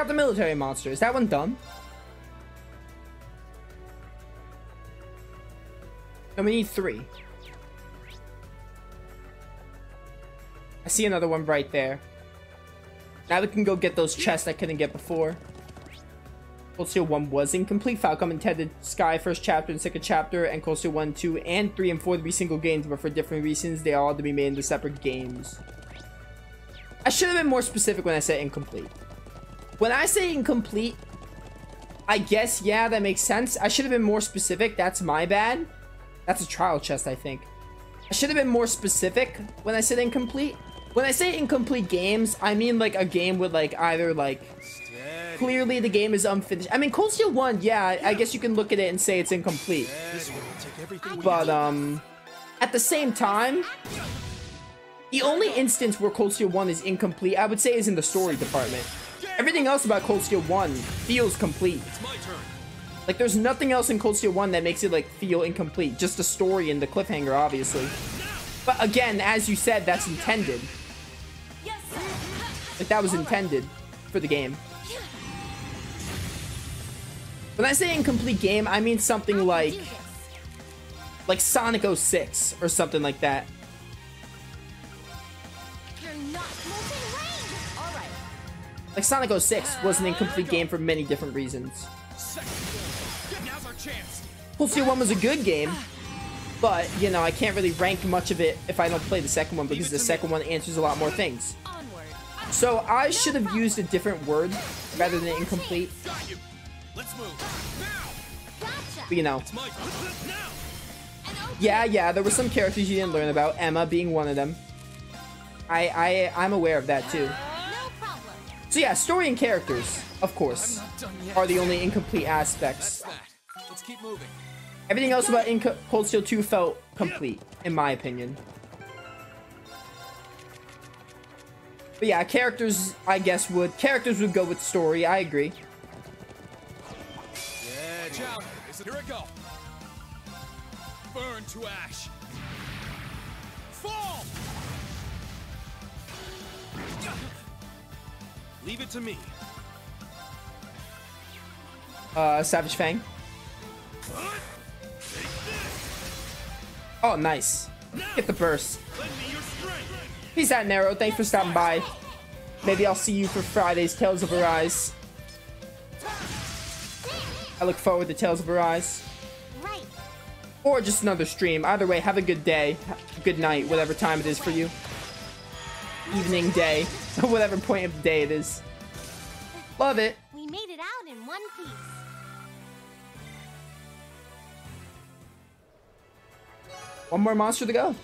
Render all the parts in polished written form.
Check out the military monster. Is that one dumb? And we need 3. I see another one right there. Now we can go get those chests I couldn't get before. Cold Steel 1 was incomplete. Falcom intended Sky 1st Chapter and 2nd Chapter, and Cold Steel 1, 2, and 3 and 4 to be single games, but for different reasons, they all had to be made into separate games. I should have been more specific when I said incomplete. When I say incomplete, I guess, yeah, that makes sense. I should have been more specific. That's my bad. That's a trial chest, I think. I should have been more specific when I said incomplete. When I say incomplete games, I mean like a game with like either like... Clearly the game is unfinished. I mean, Cold Steel 1, yeah, I guess you can look at it and say it's incomplete. But, at the same time... The only instance where Cold Steel 1 is incomplete, I would say, is in the story department. Everything else about Cold Steel 1 feels complete. Like, there's nothing else in Cold Steel 1 that makes it, like, feel incomplete. Just the story and the cliffhanger, obviously. But again, as you said, that's intended. Like, that was intended for the game. When I say incomplete game, I mean something like Sonic 06 or something like that. Like Sonic 06 was an incomplete game for many different reasons. Cold Steel 1 was a good game, but you know, I can't really rank much of it if I don't play the second one, because the second one answers a lot more things. So I should have used a different word rather than incomplete. Let's move. But, you know. Yeah, there were some characters you didn't learn about, Emma being one of them. I'm aware of that too. So yeah, story and characters, of course, are the only incomplete aspects. Let's keep moving. Everything else about Cold Steel 2 felt complete, in my opinion. But yeah, characters, I guess, would go with story, I agree. Here I go. Burn to ash. Fall. Leave it to me. Savage Fang. Oh, nice. Get the burst. Peace out, Nero. Thanks for stopping by. Maybe I'll see you for Friday's Tales of Arise. I look forward to Tales of Arise. Right. Or just another stream. Either way, have a good day. Good night, whatever time it is for you. Evening, day. Whatever point of the day it is. Love it. We made it out in one piece. One more monster to go.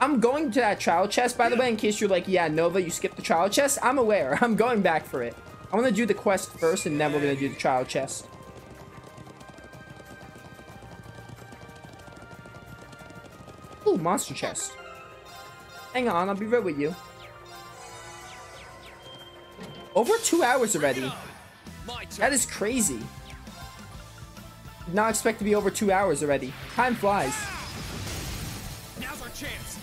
I'm going to that trial chest, by the way, in case you're like, yeah, Nova, you skipped the trial chest. I'm aware. I'm going back for it. I want to do the quest first, and then we're going to do the trial chest. Ooh, monster chest. Hang on, I'll be right with you. Over 2 hours already. That is crazy. Did not expect to be over 2 hours already. Time flies. Now's our chance.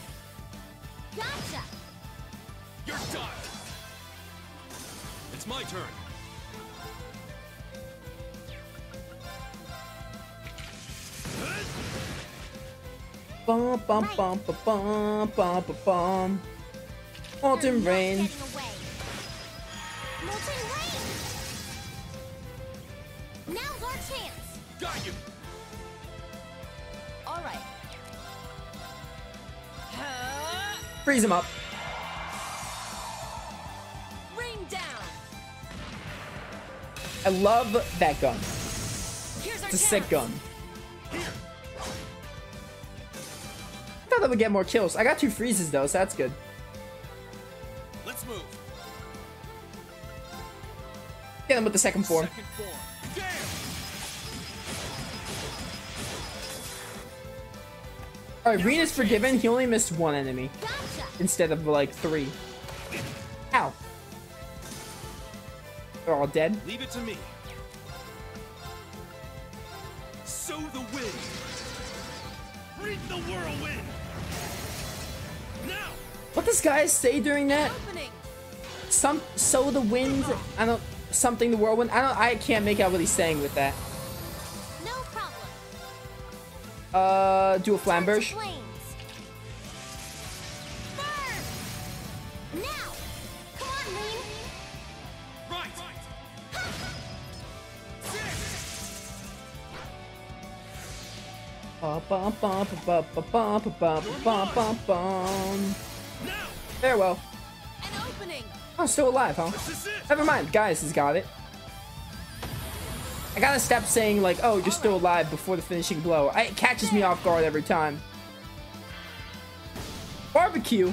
Gotcha. You're done. My turn. Bum bum bum ba bum bum ba bum. Molten rain. Now's our chance. Got you. All right. Freeze him up. I love that gun. It's a sick gun. I thought that would get more kills. I got 2 freezes though, so that's good. Let's move. Get him with the second form. Alright, Reen is forgiven. He only missed 1 enemy instead of like 3. Ow. They're all dead. Leave it to me. Sow the wind. Reap the whirlwind. Now. What does guys say during that? So the wind, I don't, something, the whirlwind, I can't make out what he's saying with that. No problem. Do a flamberge. Farewell. Oh, still alive, huh? Never mind, Gaius has got it. I gotta stop saying like, oh, you're still alive before the finishing blow. It catches me off guard every time. Barbecue?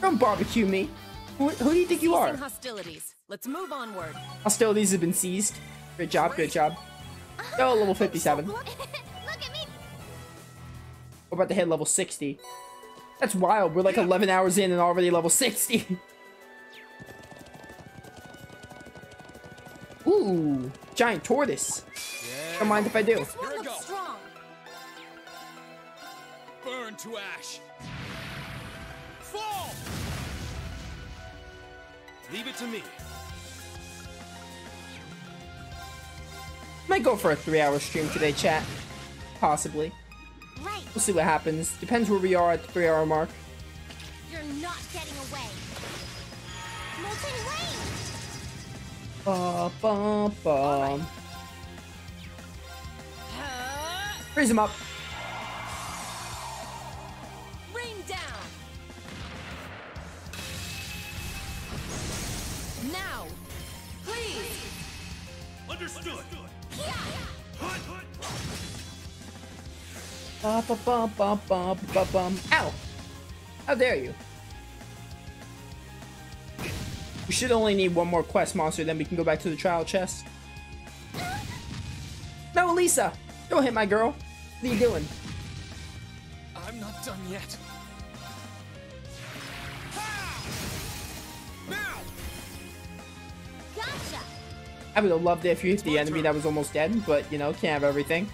Don't barbecue me. Who do you think you are? Hostilities. Let's move onward. Hostilities have been seized. Good job, good job. Oh, level 57. We're about to hit level 60. That's wild. We're like 11 hours in and already level 60. Ooh, giant tortoise. Yeah. Don't mind if I do. This one looks strong. Burn to ash. Fall. Leave it to me. Might go for a 3-hour stream today, chat. Possibly. We'll see what happens. Depends where we are at the 3-hour mark. You're not getting away. Molten rain. Ba ba ba. Freeze him up. Rain down. Now, please. Understood. Yeah. Hut, hut. Ba ba ba ba ba ba bum. Ow! How dare you? We should only need one more quest monster, then we can go back to the trial chest. No, Elisa! Don't hit my girl! What are you doing? I'm not done yet. Now! Gotcha! I would have loved it if you hit the enemy that was almost dead, but you know, can't have everything.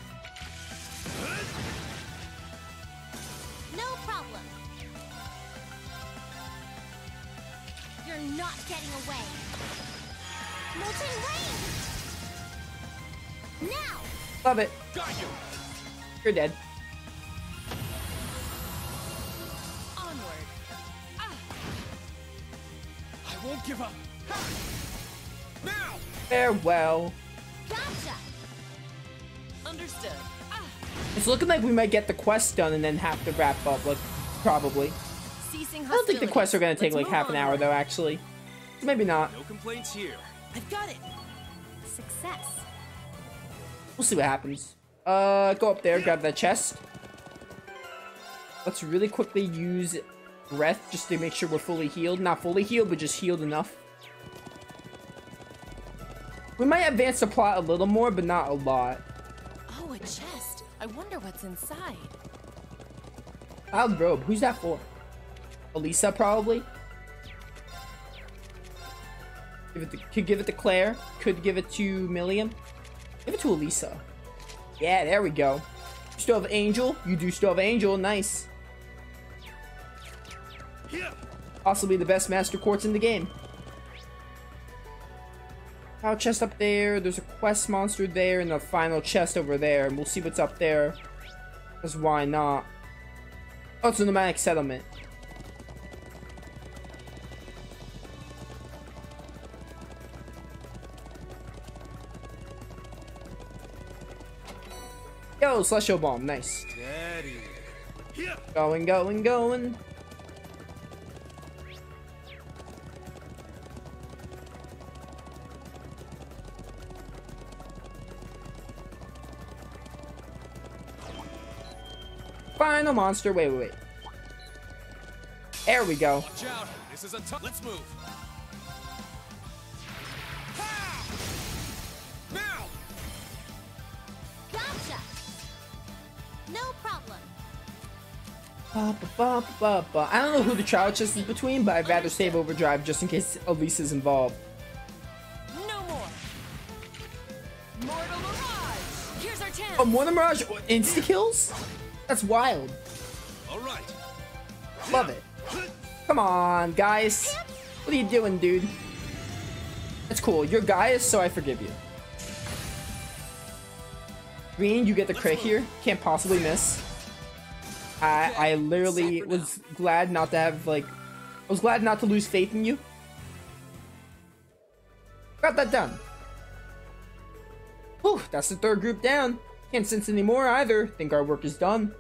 Love it. You're dead. Onward. I won't give up. Now. Farewell. Gotcha. Understood. It's looking like we might get the quest done and then have to wrap up, like, probably. I don't think the quests are gonna take like half an hour though, actually. Maybe not. No complaints here. I've got it. Success. We'll see what happens. Go up there, grab that chest. Let's really quickly use breath just to make sure we're fully healed. Not fully healed, but just healed enough. We might advance the plot a little more, but not a lot. Oh, a chest. I wonder what's inside. Wild robe. Who's that for? Elisa, probably. Could give it to Claire. Could give it to Milliam. Give it to Elisa. Yeah, there we go. You still have Angel? You do still have Angel. Nice. Possibly the best Master Quartz in the game. Power chest up there. There's a quest monster there and a final chest over there. And we'll see what's up there. Because why not? Oh, it's a nomadic settlement. Yo, Celestial Bomb, nice. Daddy. Going, going, going. Final monster. Wait, wait, wait. There we go. Watch out. This is a tough. Let's move. I don't know who the trial chest is between, but I'd rather save overdrive just in case Elisa's involved. No more. Mortal Mirage. Here's our chance. Oh, Mortal Mirage insta kills? That's wild. All right. Love it. Come on, guys. What are you doing, dude? That's cool. You're Gaius, so I forgive you. Green, you get the crit here. Can't possibly miss. I literally was glad not to have, like... I was glad not to lose faith in you. Got that done. Whew, that's the third group down. Can't sense any more either. Think our work is done.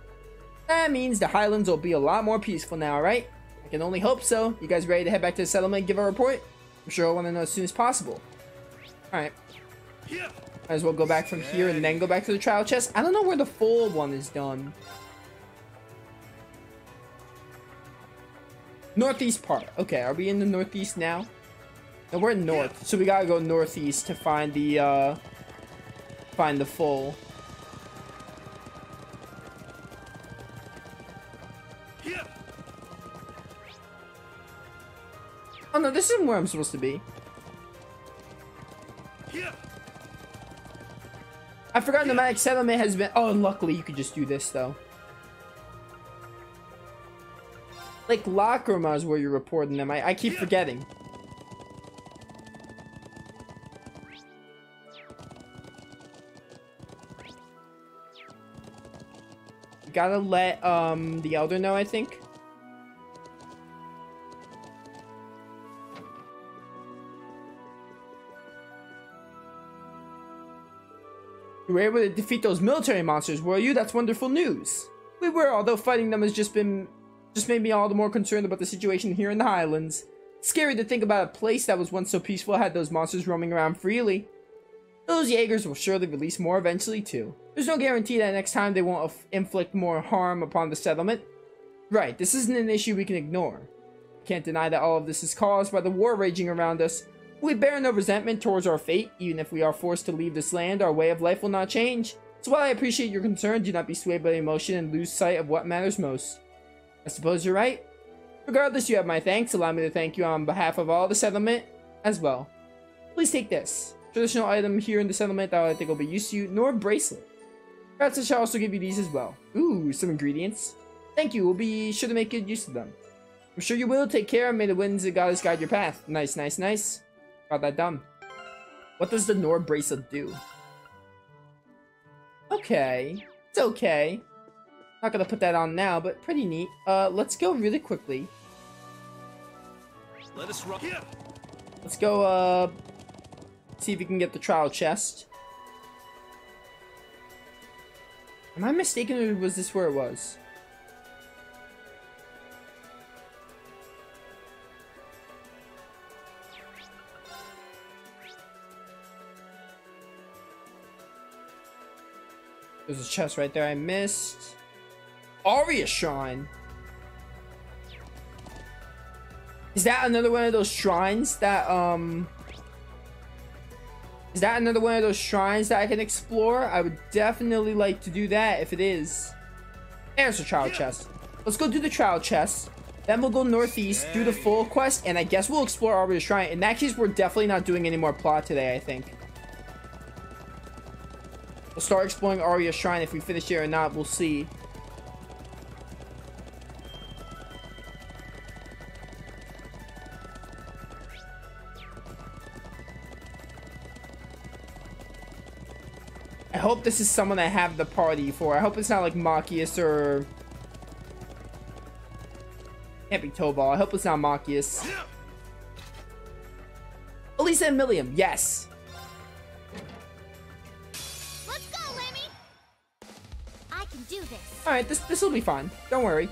That means the Highlands will be a lot more peaceful now, right? I can only hope so. You guys ready to head back to the settlement and give a report? I'm sure I'll want to know as soon as possible. Alright. Might as well go back from here and then go back to the trial chest. I don't know where the full one is done. Northeast part. Okay, are we in the northeast now? No, we're north, so we gotta go northeast to find the full. Oh no, this isn't where I'm supposed to be. I forgot nomadic settlement has been. Oh, luckily you could just do this though. Like Lachrima is where you're reporting them. I keep forgetting. You gotta let the elder know, I think. You were able to defeat those military monsters, were you? That's wonderful news. We were, although fighting them has just made me all the more concerned about the situation here in the Highlands. It's scary to think about a place that was once so peaceful had those monsters roaming around freely. Those Jaegers will surely release more eventually too. There's no guarantee that next time they won't inflict more harm upon the settlement. Right, this isn't an issue we can ignore. We can't deny that all of this is caused by the war raging around us. We bear no resentment towards our fate. Even if we are forced to leave this land, our way of life will not change. So while I appreciate your concern, do not be swayed by emotion and lose sight of what matters most. I suppose you're right. Regardless, you have my thanks. Allow me to thank you on behalf of all the settlement as well. Please take this. Traditional item here in the settlement that I think will be used to you, nor bracelet. Perhaps I shall also give you these as well. Ooh, some ingredients. Thank you. We'll be sure to make good use of them. I'm sure you will. Take care. May the winds of goddess guide your path. Nice, nice, nice. Got that done. What does the Nord bracelet do? Okay. It's okay. Not gonna put that on now, but pretty neat. Let's go really quickly. Let's go, see if we can get the trial chest. Am I mistaken or was this where it was? There's a chest right there I missed. Arya Shrine. Is that another one of those shrines that Is that another one of those shrines that I can explore? I would definitely like to do that if it is. There's a trial chest. Let's go do the trial chest. Then we'll go northeast, do the full quest, and I guess we'll explore Arya Shrine. In that case, we're definitely not doing any more plot today, I think. We'll start exploring Arya Shrine. If we finish it or not, we'll see. I hope this is someone I have the party for. I hope it's not like Machias or... Can't be Tobal. I hope it's not Machias. Elisa and Milliam, yes! Alright, this will be fine. Don't worry.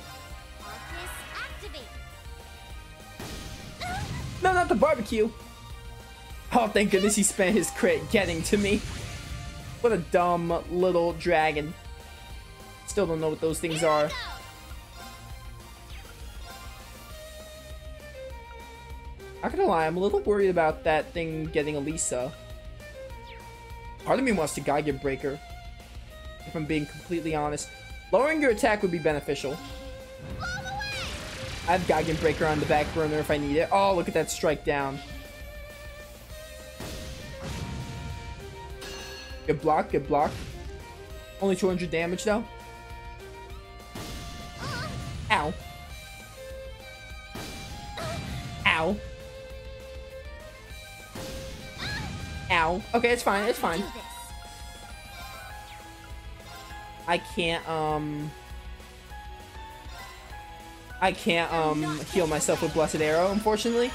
No, not the barbecue! Oh, thank goodness he spent his crit getting to me. What a dumb little dragon. Still don't know what those things are. Not gonna lie, I'm a little worried about that thing getting Elisa. Part of me wants to Gaggenbreaker, if I'm being completely honest. Lowering your attack would be beneficial. I have Gaggenbreaker on the back burner if I need it. Oh, look at that strike down. Good block, good block. Only 200 damage though. Ow. Ow. Ow. Okay, it's fine. It's fine. I can't, heal myself with Blessed Arrow, unfortunately.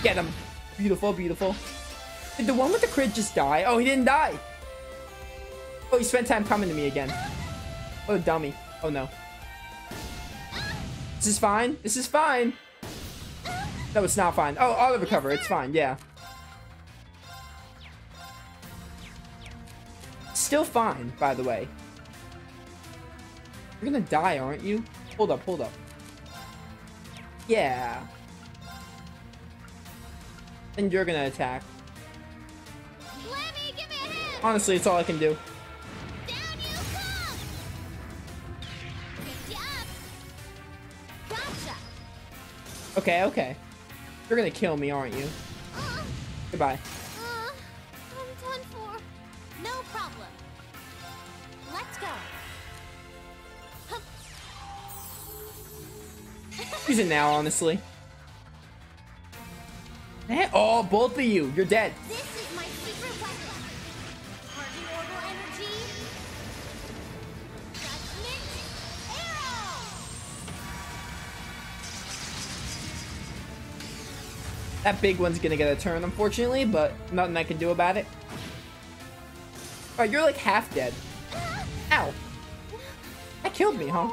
Get him. Beautiful, beautiful. Did the one with the crit just die? Oh, he didn't die. Oh, he spent time coming to me again. What a dummy. Oh, no. This is fine. This is fine. No, it's not fine. Oh, I'll recover. It's fine. Yeah. Still fine, by the way. You're gonna die, aren't you? Hold up, hold up. Yeah. And you're gonna attack. Lemmy, give me a hand. Honestly, it's all I can do. Down you come. Picked you up. Gotcha. Okay, okay. You're gonna kill me, aren't you? Goodbye. I'm done for. No problem. Let's go. Use it now, honestly. Oh, both of you, you're dead. This is my secret weapon. Harden orbital energy. Judgment arrow. That big one's gonna get a turn, unfortunately, but nothing I can do about it. All right, you're like half dead. Ow! That killed me, huh?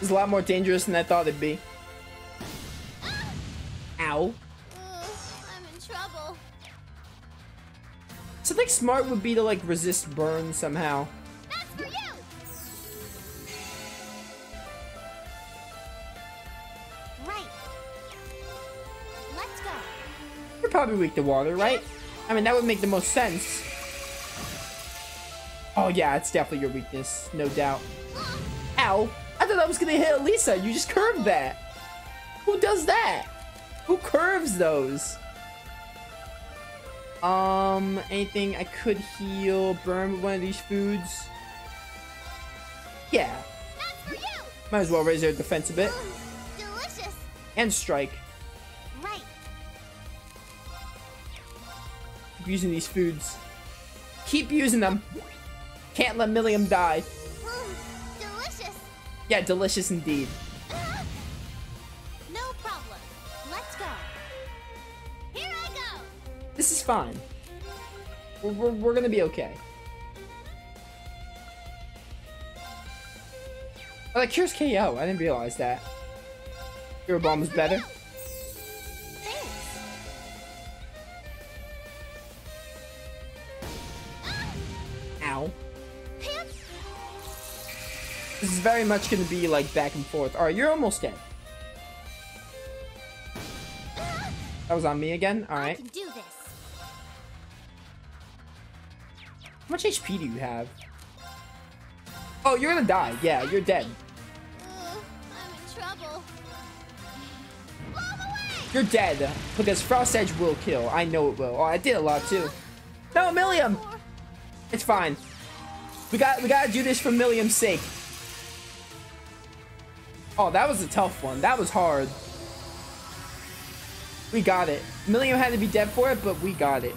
It's a lot more dangerous than I thought it'd be. Ow. I'm in trouble. Something smart would be to like resist burn somehow. That's for you. Right. Let's go. You're probably weak to water, right? I mean, that would make the most sense. Oh yeah, it's definitely your weakness, no doubt. Ow. I thought I was gonna hit Elisa. You just curved that. Who does that? Who curves those? Anything I could heal burn with one of these foods? Yeah. That's for you. Might as well raise their defense a bit. Delicious. And strike. Right. Keep using these foods. Keep using them. Can't let Milliam die. Yeah, delicious indeed. No problem. Let's go. Here I go. This is fine. We're gonna be okay. Oh, that cures KO. I didn't realize that. Your bomb is better. This is very much gonna be like back and forth. Alright, you're almost dead. That was on me again? Alright. How much HP do you have? Oh, you're gonna die. Yeah, you're dead. I'm in trouble. You're dead. Because Frost Edge will kill. I know it will. Oh, I did a lot too. No, Milliam! It's fine. We gotta do this for Milliam's sake. Oh, that was a tough one. That was hard. We got it. Milliam had to be dead for it, but we got it.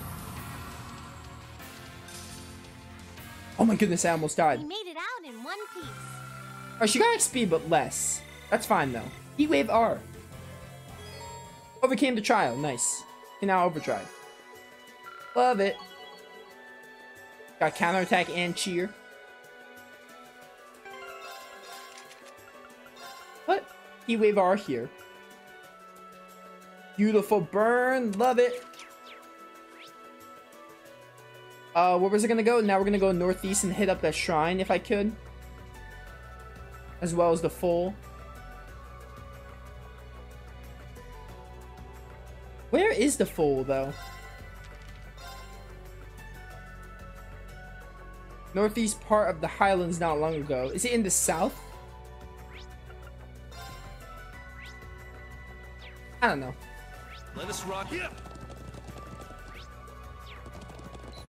Oh my goodness, I almost died. We made it out in one piece. Oh, she got XP, but less. That's fine, though. T-Wave R. Overcame the trial. Nice. And now overdrive. Love it. Got counterattack and cheer. T-Wave R here. Beautiful burn. Love it. Where was it gonna go? Now we're gonna go northeast and hit up that shrine if I could. As well as the full. Where is the full though? Northeast part of the Highlands not long ago. Is it in the south? I don't know. Let us rock. Yep.